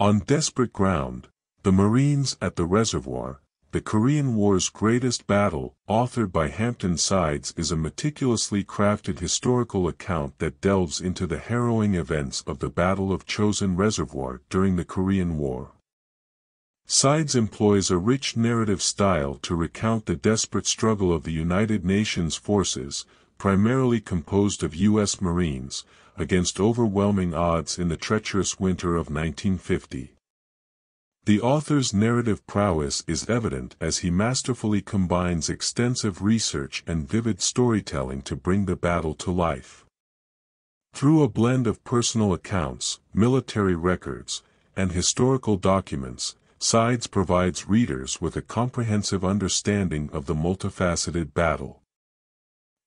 On Desperate Ground, The Marines at the Reservoir, The Korean War's Greatest Battle, authored by Hampton Sides, is a meticulously crafted historical account that delves into the harrowing events of the Battle of Chosin Reservoir during the Korean War. Sides employs a rich narrative style to recount the desperate struggle of the United Nations forces, primarily composed of U.S. Marines, against overwhelming odds in the treacherous winter of 1950. The author's narrative prowess is evident as he masterfully combines extensive research and vivid storytelling to bring the battle to life. Through a blend of personal accounts, military records, and historical documents, Sides provides readers with a comprehensive understanding of the multifaceted battle.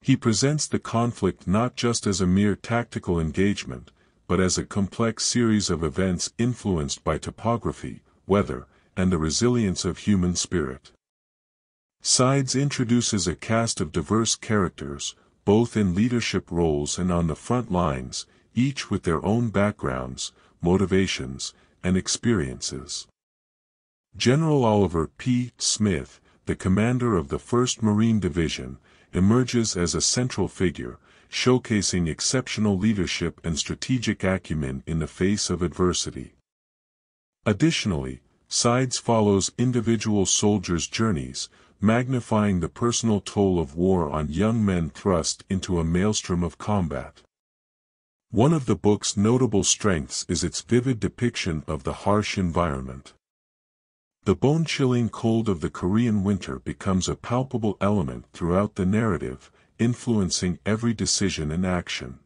He presents the conflict not just as a mere tactical engagement, but as a complex series of events influenced by topography, weather, and the resilience of human spirit. Sides introduces a cast of diverse characters, both in leadership roles and on the front lines, each with their own backgrounds, motivations, and experiences. General Oliver P. Smith, the commander of the 1st Marine Division, emerges as a central figure, showcasing exceptional leadership and strategic acumen in the face of adversity. Additionally, Sides follows individual soldiers' journeys, magnifying the personal toll of war on young men thrust into a maelstrom of combat. One of the book's notable strengths is its vivid depiction of the harsh environment. The bone-chilling cold of the Korean winter becomes a palpable element throughout the narrative, influencing every decision and action.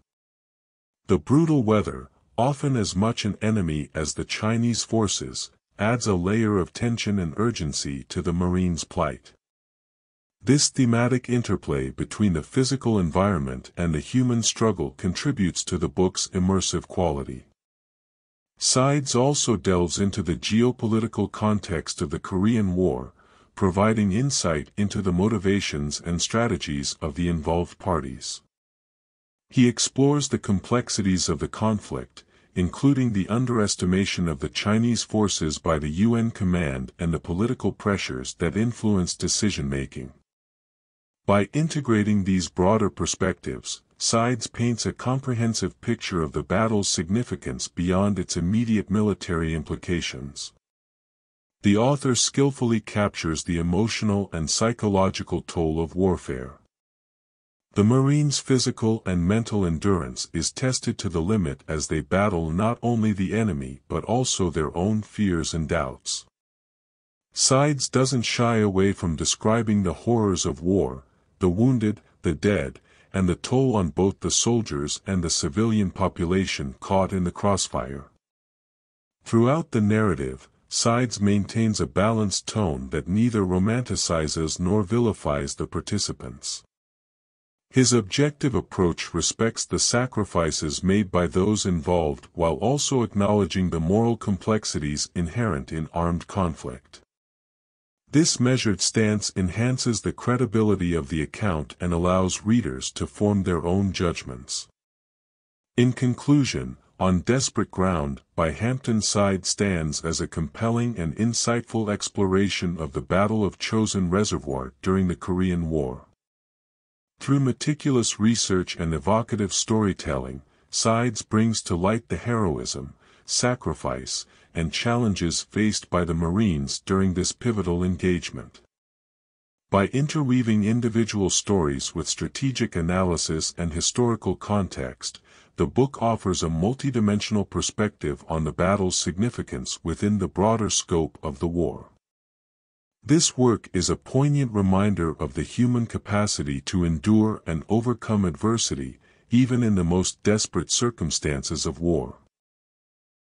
The brutal weather, often as much an enemy as the Chinese forces, adds a layer of tension and urgency to the Marines' plight. This thematic interplay between the physical environment and the human struggle contributes to the book's immersive quality. Sides also delves into the geopolitical context of the Korean War, providing insight into the motivations and strategies of the involved parties. He explores the complexities of the conflict, including the underestimation of the Chinese forces by the UN command and the political pressures that influence decision-making. By integrating these broader perspectives, Sides paints a comprehensive picture of the battle's significance beyond its immediate military implications. The author skillfully captures the emotional and psychological toll of warfare. The Marines' physical and mental endurance is tested to the limit as they battle not only the enemy but also their own fears and doubts. Sides doesn't shy away from describing the horrors of war, the wounded, the dead, and the toll on both the soldiers and the civilian population caught in the crossfire. Throughout the narrative, Sides maintains a balanced tone that neither romanticizes nor vilifies the participants. His objective approach respects the sacrifices made by those involved while also acknowledging the moral complexities inherent in armed conflict. This measured stance enhances the credibility of the account and allows readers to form their own judgments. In conclusion, On Desperate Ground by Hampton Sides stands as a compelling and insightful exploration of the Battle of Chosin Reservoir during the Korean War. Through meticulous research and evocative storytelling, Sides brings to light the heroism, sacrifice, and challenges faced by the Marines during this pivotal engagement. By interweaving individual stories with strategic analysis and historical context, the book offers a multidimensional perspective on the battle's significance within the broader scope of the war. This work is a poignant reminder of the human capacity to endure and overcome adversity, even in the most desperate circumstances of war.